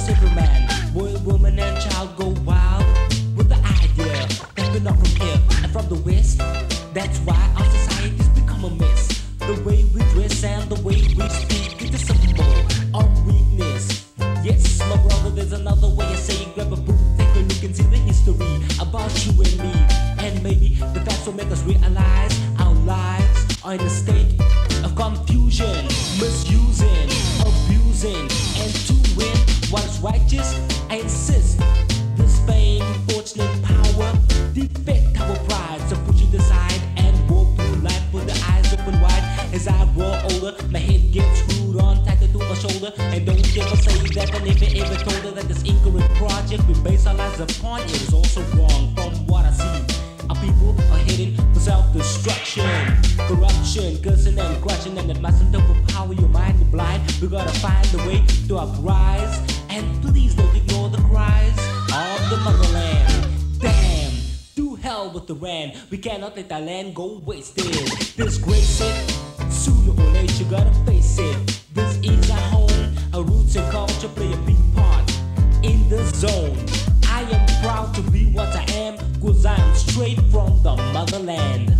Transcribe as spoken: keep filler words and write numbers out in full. was every man, boy, woman and child go wild with the idea that we're not from here and from the West. That's why our society's become a mess. The way we dress and the way we speak is a symbol of weakness. Yes, my brother, there's another way of saying, grab a book, take a look and see the history about you and me. And maybe the facts will make us realize our lives are in a state of confusion, misusing, abusing, and to win what is righteous, I insist. This fame, fortune, and power defect our pride, so put it aside and walk through life with the eyes open wide. As I grow older, my head gets screwed on tighter to my shoulder, and don't ever say that I never ever told her that this incorrect project we base our lives upon is also wrong. From what I see, our people are heading for self-destruction, corruption, cursing and grudging, and it mustn't overpower your mind to blind. We gotta find a way to uprise, and please don't ignore the cries of the motherland. Damn, to hell with the rand. We cannot let our land go wasted. Disgrace it, sooner or later you gotta face it. This is our home, our roots and culture play a big part in this zone. I am proud to be what I am, 'cause I am straight from the motherland.